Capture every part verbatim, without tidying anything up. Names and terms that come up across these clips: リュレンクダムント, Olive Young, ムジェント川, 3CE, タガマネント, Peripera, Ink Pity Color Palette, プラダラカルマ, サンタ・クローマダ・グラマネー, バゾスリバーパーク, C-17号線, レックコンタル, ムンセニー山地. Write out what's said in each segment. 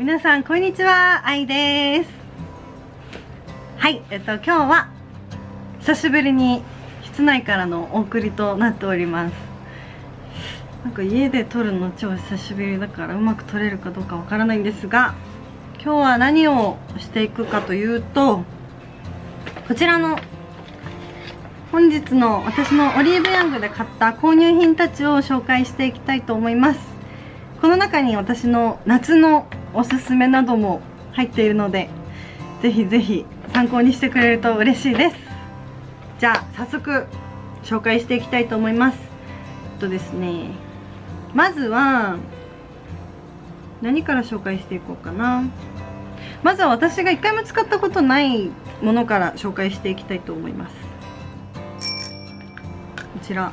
皆さんこんにちは、あいです。はい、えっと今日は久しぶりに室内からのお送りとなっております。なんか家で撮るの超久しぶりだからうまく撮れるかどうかわからないんですが、今日は何をしていくかというと、こちらの本日の私のオリーブヤングで買った購入品たちを紹介していきたいと思います。この中に私の夏のおすすめなども入っているので、ぜひぜひ参考にしてくれると嬉しいです。じゃあ早速紹介していきたいと思います。えっとですね、まずは何から紹介していこうかな。まずは私が一回も使ったことないものから紹介していきたいと思います。こちら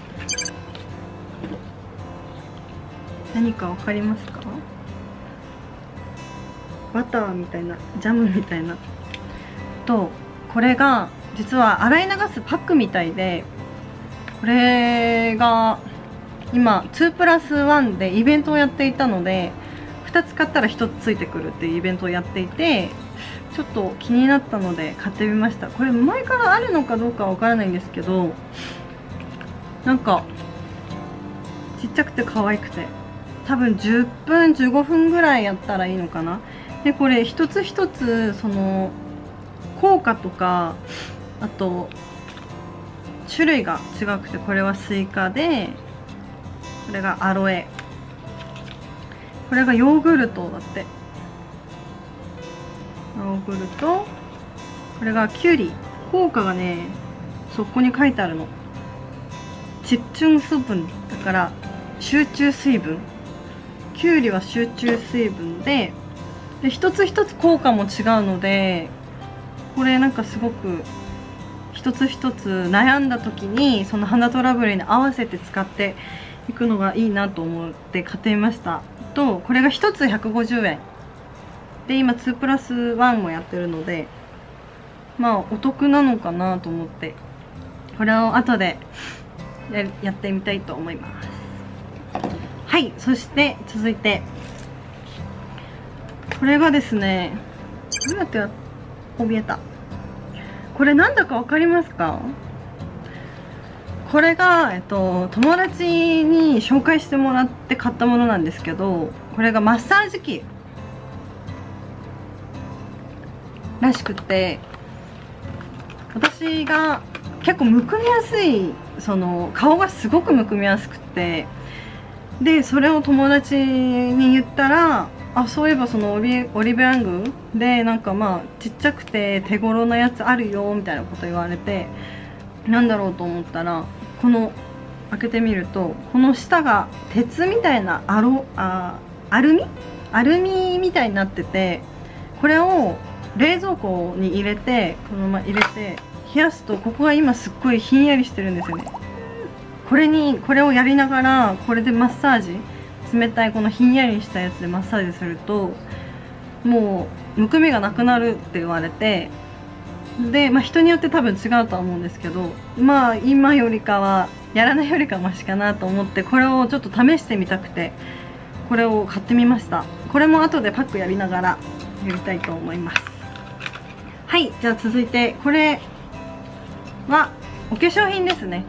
何かわかりますか？バターみたいな、ジャムみたいなと、これが実は洗い流すパックみたいで、これが今にプラスいちでイベントをやっていたので、ふたつ買ったらひとつついてくるっていうイベントをやっていて、ちょっと気になったので買ってみました。これ前からあるのかどうかわからないんですけど、なんかちっちゃくて可愛くて、多分じゅっぷんじゅうごふんぐらいやったらいいのかな。でこれ一つ一つその効果とか、あと種類が違くて、これはスイカで、これがアロエ、これがヨーグルトだって。ヨーグルト、これがキュウリ。効果がね、そこに書いてあるの、集中水分だから集中水分、きゅうりは集中水分 で, で一つ一つ効果も違うので、これなんかすごく一つ一つ悩んだ時にその肌トラブルに合わせて使っていくのがいいなと思って買ってみました。とこれが一つひゃくごじゅうえんで、今にプラスいちもやってるので、まあお得なのかなと思って、これを後でやってみたいと思います。はい、そして続いてこれがですね、どうやって怯えた、これなんだかわかりますか？これが、えっと、友達に紹介してもらって買ったものなんですけど、これがマッサージ機らしくて、私が結構むくみやすい、その顔がすごくむくみやすくて、でそれを友達に言ったら、あ、そういえばそのオリーブヤングでなんかまあちっちゃくて手頃なやつあるよみたいなこと言われて、なんだろうと思ったら、この開けてみると、この下が鉄みたいなアロあアルミアルミみたいになってて、これを冷蔵庫に入れて、このまま入れて冷やすと、ここが今すっごいひんやりしてるんですよね。これにこれをやりながら、これでマッサージ、冷たいこのひんやりしたやつでマッサージすると、もうむくみがなくなるって言われて、で、まあ、人によって多分違うとは思うんですけど、まあ今よりかはやらないよりかマシかなと思って、これをちょっと試してみたくて、これを買ってみました。これも後でパックやりながらやりたいと思います。はい、じゃあ続いてこれはお化粧品ですね。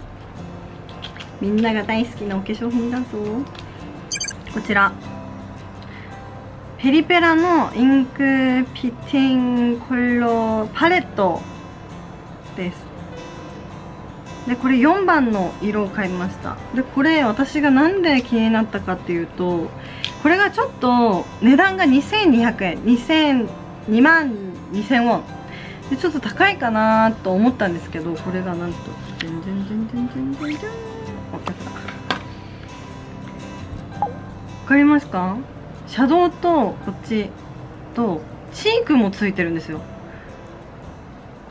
みんなが大好きなお化粧品だぞ。こちらペリペラのインクピティンコロパレットです。でこれよんばんの色を買いました。でこれ私がなんで気になったかっていうと、これがちょっと値段がにせんにひゃくえん、にまんにせんウォンでちょっと高いかなと思ったんですけど、これがなんと全然全然全然全然分かった。分かりますか？シャドウとこっちとチークもついてるんですよ。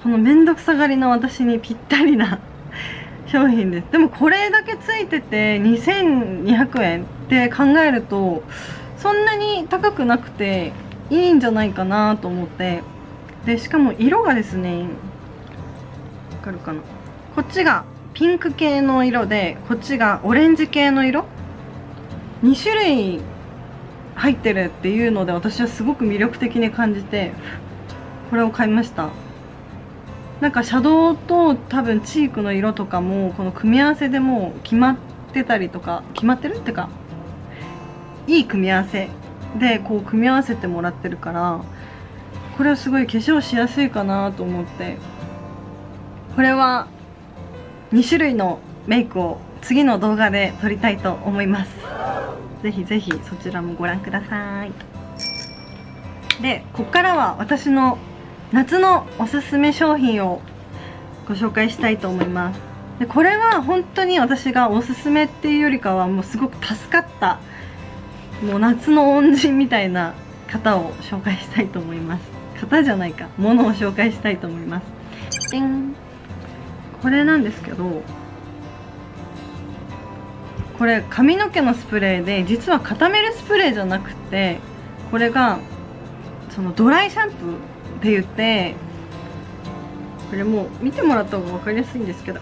このめんどくさがりな私にぴったりな商品です。でもこれだけついててにせんにひゃくえんって考えると、そんなに高くなくていいんじゃないかなと思って、でしかも色がですね、わかるかな、こっちがピンク系の色で、こっちがオレンジ系の色、に種類入ってるっていうので、私はすごく魅力的に感じてこれを買いました。なんかシャドウと多分チークの色とかもこの組み合わせでもう決まってたりとか、決まってるっていうかいい組み合わせでこう組み合わせてもらってるから、これはすごい化粧しやすいかなと思って、これはに種類のメイクを次の動画で撮りたいと思います。ぜひぜひそちらもご覧ください。で、ここからは私の夏のおすすめ商品をご紹介したいと思います。でこれは本当に私がおすすめっていうよりかはもうすごく助かった、もう夏の恩人みたいな方を紹介したいと思います。方じゃないか、ものを紹介したいと思います。でん、これなんですけど、これ髪の毛のスプレーで、実は固めるスプレーじゃなくて、これがそのドライシャンプーって言って、これもう見てもらった方が分かりやすいんですけど、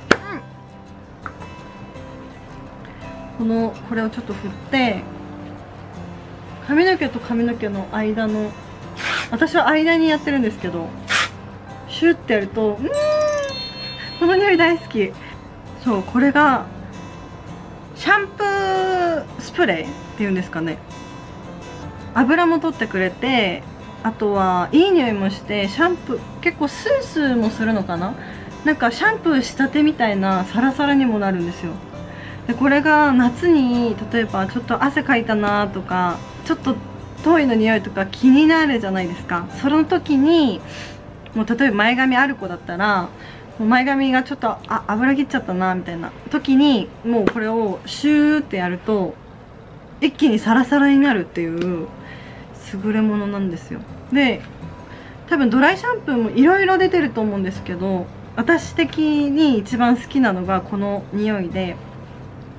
このこれをちょっと振って、髪の毛と髪の毛の間の、私は間にやってるんですけど、シュッてやると、うーん、この匂い大好き。そう、これがシャンプースプレーっていうんですかね、油も取ってくれて、あとはいい匂いもして、シャンプー結構スースーもするのかな、なんかシャンプーしたてみたいなサラサラにもなるんですよ。でこれが夏に例えばちょっと汗かいたなとか、ちょっと頭皮の匂いとか気になるじゃないですか。その時にもう例えば前髪ある子だったら、もう前髪がちょっとあ油切っちゃったなみたいな時に、もうこれをシューってやると一気にサラサラになるっていう優れものなんですよ。で多分ドライシャンプーもいろいろ出てると思うんですけど、私的に一番好きなのがこの匂いで、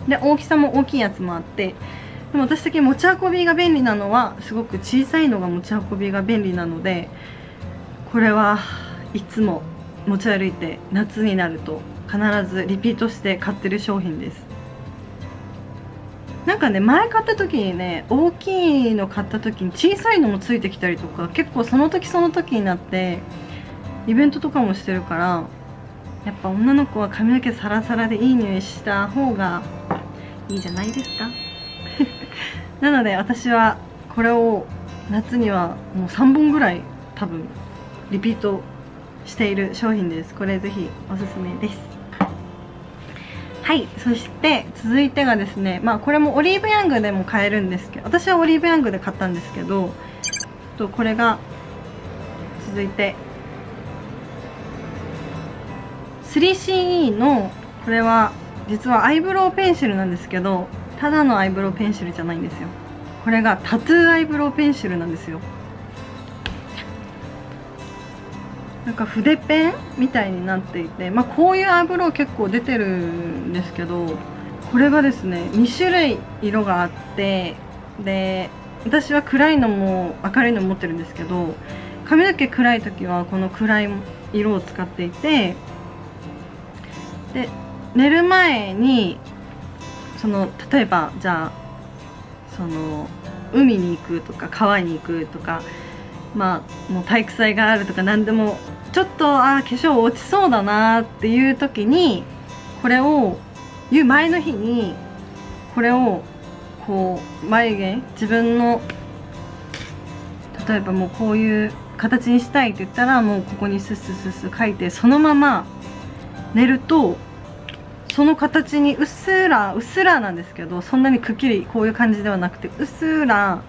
で大きさも大きいやつもあって、でも私的に持ち運びが便利なのは、すごく小さいのが持ち運びが便利なので、これはいつも持ち歩いて、夏になると必ずリピートして買ってる商品です。なんかね、前買った時にね、大きいの買った時に小さいのもついてきたりとか、結構その時その時になってイベントとかもしてるから、やっぱ女の子は髪の毛サラサラでいい匂いした方がいいじゃないですかなので私はこれを夏にはもうさんぼんぐらい多分リピートしている商品です。これぜひおすすめです。はい、そして続いてがですね、まあこれもオリーブヤングでも買えるんですけど、私はオリーブヤングで買ったんですけど、とこれが続いて スリーシーイー の、これは実はアイブロウペンシルなんですけど、ただのアイブロウペンシルじゃないんですよ。これがタトゥーアイブロウペンシルなんですよ。なんか筆ペンみたいになっていて、まあ、こういうアイブロウ結構出てるんですけど、これがですねに種類色があって、で私は暗いのも明るいのも持ってるんですけど、髪の毛暗い時はこの暗い色を使っていて、で寝る前にその例えばじゃあその海に行くとか川に行くとか、まあ、もう体育祭があるとか何でも、ちょっとあ化粧落ちそうだなっていう時に、これを言う前の日にこれをこう眉毛、自分の例えばもうこういう形にしたいって言ったら、もうここにスッスッスッス描いて、そのまま寝るとその形にうっすらうっすらなんですけど、そんなにくっきりこういう感じではなくて、うっすら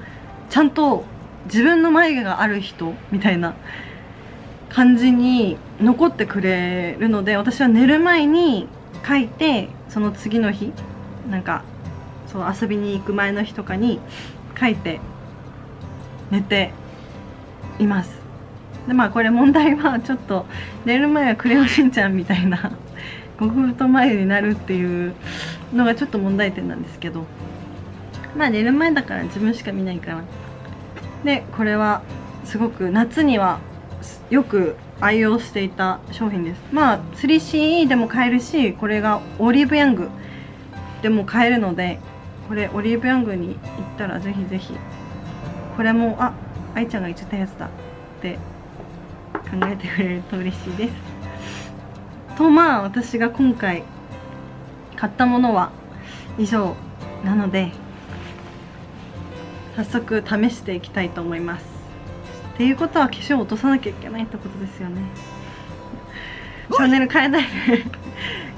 ちゃんと自分の眉毛がある人みたいな感じに残ってくれるので、私は寝る前に描いて、その次の日なんかそう遊びに行く前の日とかに描いて寝ています。でまあこれ問題はちょっと寝る前はクレヨンしんちゃんみたいな極太眉になるっていうのがちょっと問題点なんですけど、まあ寝る前だから自分しか見ないから。でこれはすごく夏にはよく愛用していた商品です。まあ スリーシーイー でも買えるし、これがオリーブヤングでも買えるので、これオリーブヤングに行ったらぜひぜひこれもあ愛ちゃんが言っちゃったやつだって考えてくれると嬉しいです。とまあ私が今回買ったものは以上なので早速試していきたいと思います。っていうことは化粧を落とさなきゃいけないってことですよね。チャンネル変えないで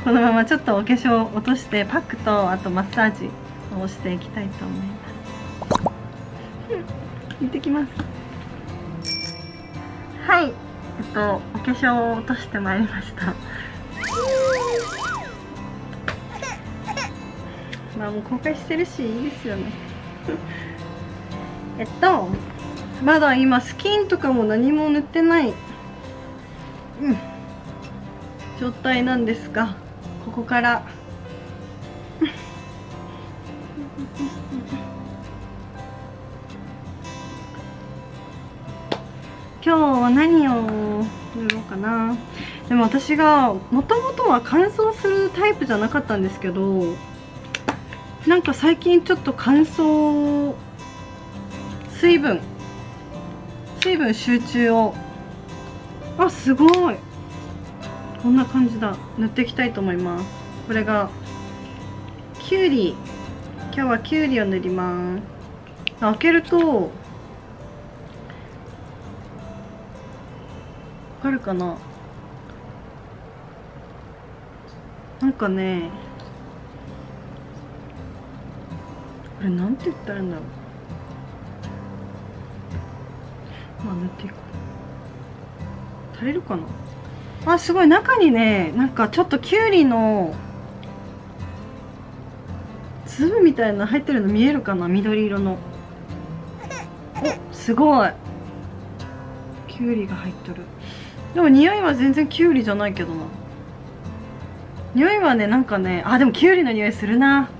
このままちょっとお化粧を落としてパックとあとマッサージをしていきたいと思います。行ってきます。はい、えっとお化粧を落としてまいりました。まあもう公開してるしいいですよねえっとまだ今スキンとかも何も塗ってない、うん、状態なんですが、ここから今日は何を塗ろうかな。でも私がもともとは乾燥するタイプじゃなかったんですけど、なんか最近ちょっと乾燥水分水分集中をあすごいこんな感じだ塗っていきたいと思います。これがきゅうり、今日はきゅうりを塗ります。開けるとわかるかな、なんかねこれなんて言ったらいいんだろう、まあ塗っていこう。足りるかな。あすごい中にねなんかちょっときゅうりの粒みたいな入ってるの見えるかな、緑色の。おすごいきゅうりが入っとる。でも匂いは全然きゅうりじゃないけどな。匂いはねなんかねあでもきゅうりの匂いするな。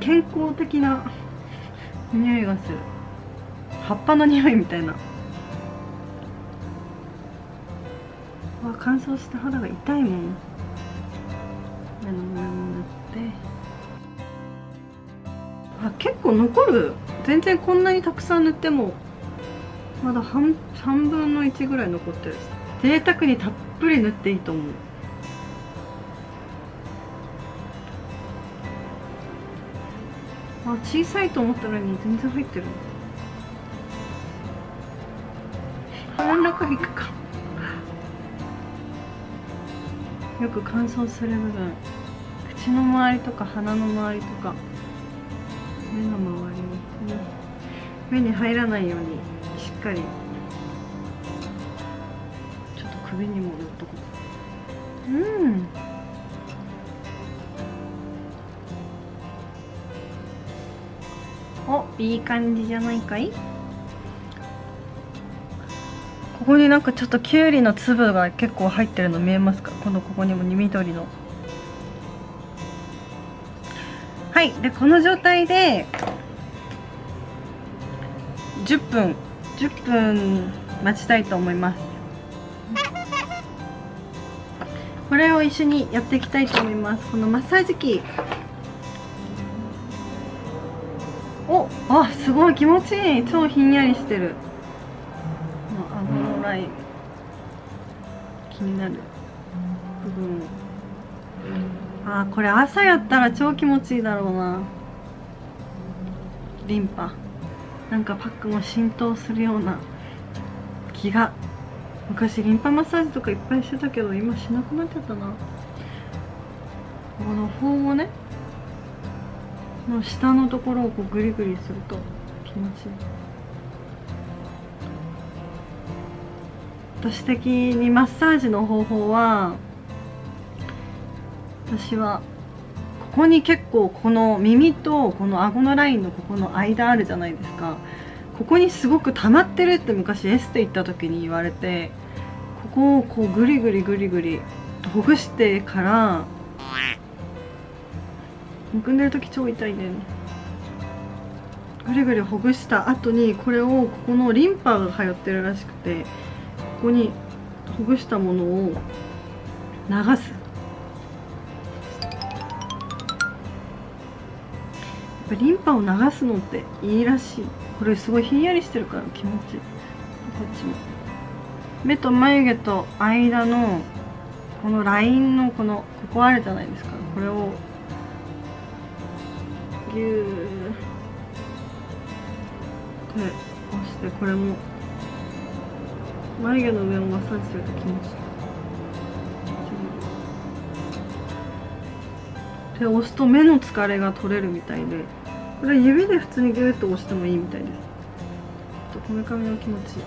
健康的な匂いがする。葉っぱの匂いみたいな。わ乾燥した肌が痛いもん。目の前も塗って。あ結構残る。全然こんなにたくさん塗ってもまだ半三分の一ぐらい残ってる。贅沢にたっぷり塗っていいと思う。あ小さいと思ったのに全然入ってる。鼻の中いくかよく乾燥する部分、口の周りとか鼻の周りとか目の周りに、ね、目に入らないようにしっかりちょっと首にも塗っとこう。うんお、いい感じじゃないかい。ここになんかちょっときゅうりの粒が結構入ってるの見えますか。今度ここにも緑の。はいでこの状態でじゅっぷんじゅっぷん待ちたいと思います。これを一緒にやっていきたいと思います。このマッサージ機お、あ、すごい気持ちいい。超ひんやりしてる。まあ、顎のライン気になる部分、あーこれ朝やったら超気持ちいいだろうな。リンパなんかパックも浸透するような気が。昔リンパマッサージとかいっぱいしてたけど今しなくなっちゃったな。この頬もねの下のところをこうグリグリすると気持ちいい。私的にマッサージの方法は、私はここに結構この耳とこの顎のラインのここの間あるじゃないですか。ここにすごく溜まってるって昔エステ行った時に言われて、ここをこうグリグリグリグリほぐしてからむくんでる時超痛いんだよね。ぐりぐりほぐした後にこれをここのリンパが通ってるらしくて、ここにほぐしたものを流す。ぱリンパを流すのっていいらしい。これすごいひんやりしてるから気持ちいい。こっちも目と眉毛と間のこのラインのこのここあるじゃないですか。これをぎゅーこれ押して、これも眉毛の上をマッサージすると気持ちいい。で押すと目の疲れが取れるみたいで、これ指で普通にギューッと押してもいいみたいです。ちょっとこめかみの気持ちいい。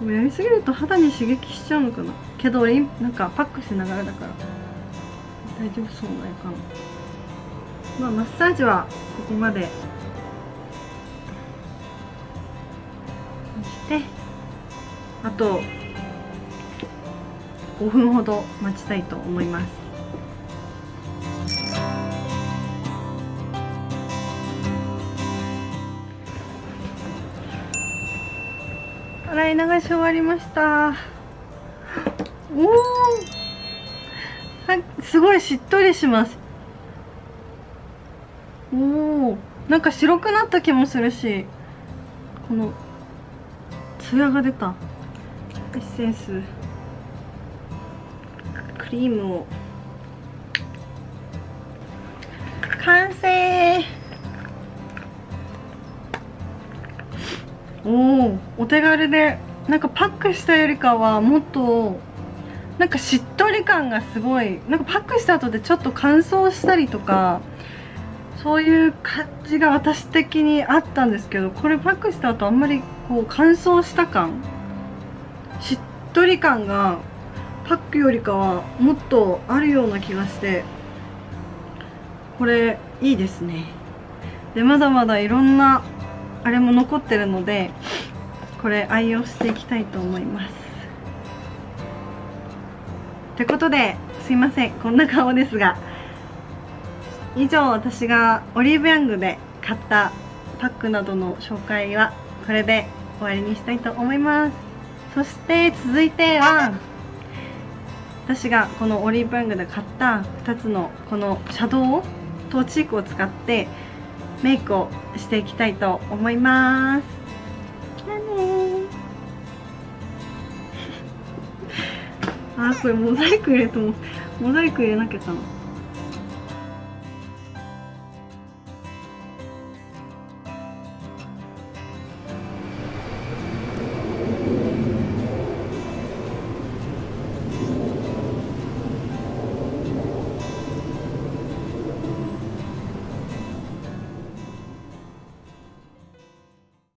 でもやりすぎると肌に刺激しちゃうのかな。けど俺なんかパックしながらだから大丈夫そうないかな。まあマッサージはここまでにして、あとごふんほど待ちたいと思います。洗い流し終わりました。おお、すごいしっとりします。おお、なんか白くなった気もするし、このツヤが出た。エッセンスクリームを完成。おお、お手軽で、なんかパックしたよりかはもっとなんかしっとり感がすごい。なんかパックした後でちょっと乾燥したりとかそういう感じが私的にあったんですけど、これパックした後あんまりこう乾燥した感、しっとり感がパックよりかはもっとあるような気がして、これいいですね。でまだまだいろんなあれも残ってるので、これ愛用していきたいと思います。ということで、すいませんこんな顔ですが、以上私がオリーブヤングで買ったパックなどの紹介はこれで終わりにしたいと思います。そして続いては私がこのオリーブヤングで買ったふたつのこのシャドウとチークを使ってメイクをしていきたいと思います。じゃあねー。あー、これモザイク入れてもモザイク入れなきゃかな。